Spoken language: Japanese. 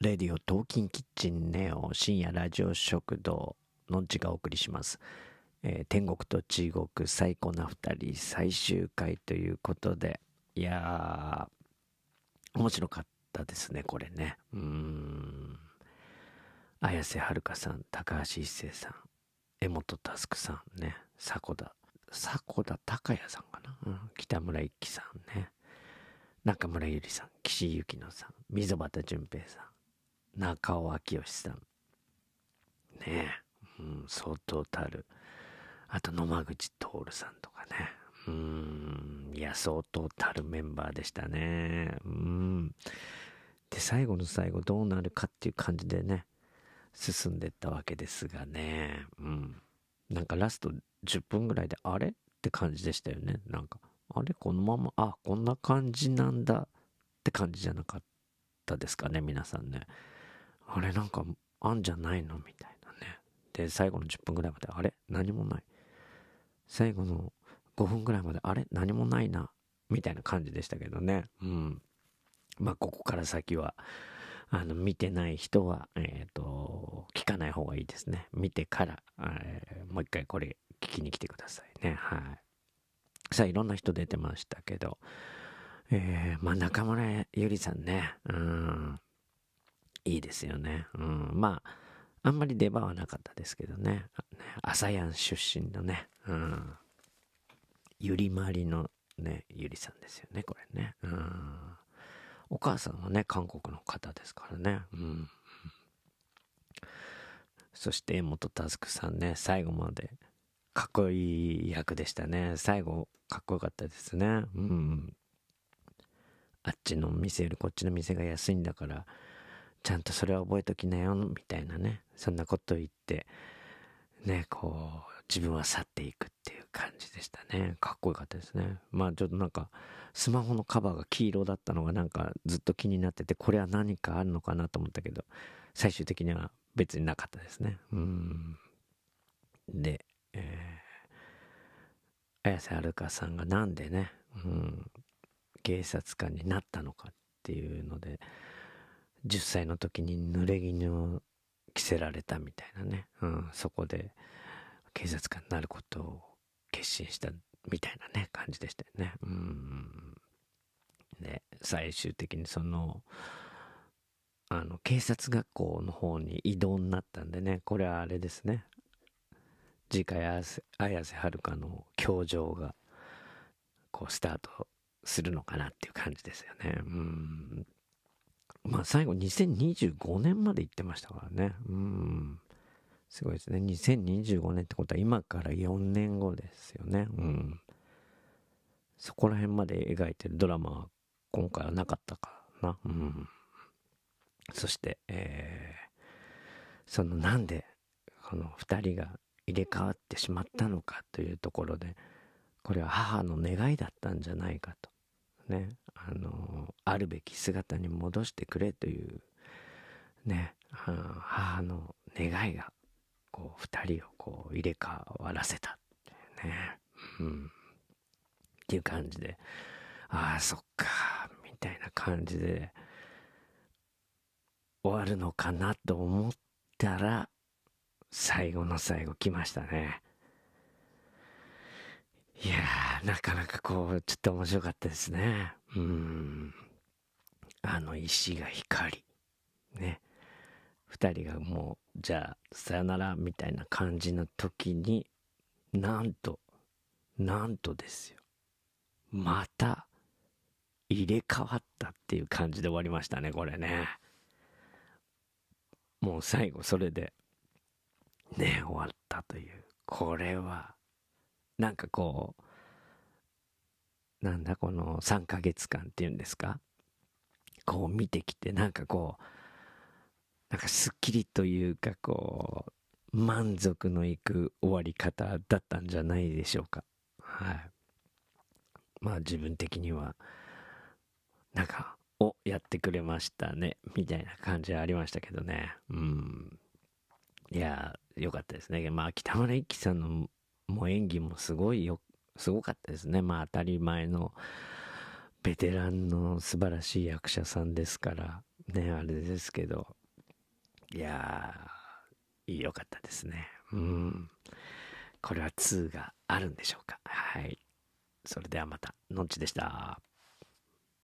レディオトーキンキッチンネオ深夜ラジオ食堂のんちがお送りします、天国と地獄最高な2人最終回ということで、いやー面白かったですねこれね。綾瀬はるかさん、高橋一生さん、柄本佑さんね、迫田孝也さんかな、北村一輝さんね、中村ゆりさん、岸井ゆきのさん、溝端淳平さん、中尾明義さんねえ、相当たる。あと野間口徹さんとかね、いや相当たるメンバーでしたね。で最後の最後どうなるかっていう感じでね進んでったわけですがね、なんかラスト10分ぐらいであれって感じでしたよね。なんかあれこのままこんな感じなんだって感じじゃなかったですかね皆さんね。あれなんかあんじゃないのみたいなね。で最後の10分ぐらいまであれ何もない、最後の5分ぐらいまであれ何もないなみたいな感じでしたけどね。まあここから先は見てない人は聞かない方がいいですね。見てからもう一回これ聞きに来てくださいね。さあいろんな人出てましたけど、まあ中村ゆりさんね、いいですよね。まああんまり出番はなかったですけどね、アサヤン出身のね、ゆりまりのねゆりさんですよねこれね。お母さんはね韓国の方ですからね。そして柄本佑さんね、最後までかっこいい役でしたね。最後かっこよかったですね。あっちの店よりこっちの店が安いんだからちゃんとそれは覚えときなよみたいなね、そんなこと言ってねこう自分は去っていくっていう感じでしたね。かっこよかったですね。まあちょっとなんかスマホのカバーが黄色だったのがなんかずっと気になってて、これは何かあるのかなと思ったけど最終的には別になかったですね。で綾瀬はるかさんがなんでね、警察官になったのかっていうので10歳の時に濡れ衣を着せられたみたいなね、そこで警察官になることを決心したみたいなね感じでしたよね。で最終的にその警察学校の方に異動になったんでね、これはあれですね、次回綾瀬はるかの教場がこうスタートするのかなっていう感じですよね。まあ最後2025年まで行ってましたからね。すごいですね。2025年ってことは今から4年後ですよね。そこら辺まで描いてるドラマは今回はなかったかな。そして、そのなんでこの2人が入れ替わってしまったのかというところで、これは母の願いだったんじゃないかとね、あるべき姿に戻してくれというね母の願いがこう2人をこう入れ替わらせたっていうね、っていう感じで、そっかみたいな感じで終わるのかなと思ったら最後の最後来ましたね。いやーなかなかこうちょっと面白かったですね。石が光ね、2人がもうじゃあさよならみたいな感じの時になんとですよ、また入れ替わったっていう感じで終わりましたねこれね。もう最後それでね終わったという、これはなんかこうなんだこの3ヶ月間っていうんですか、こう見てきてなんかこうなんかすっきりというかこう満足のいく終わり方だったんじゃないでしょうか。まあ自分的にはなんかやってくれましたねみたいな感じはありましたけどね。いや良かったですね。まあ北村一輝さんのもう演技もすごかったですね。まあ当たり前のベテランの素晴らしい役者さんですから、ね、あれですけど、いやー、良かったですね。これは2があるんでしょうか。はい。それではまた、のんちでした。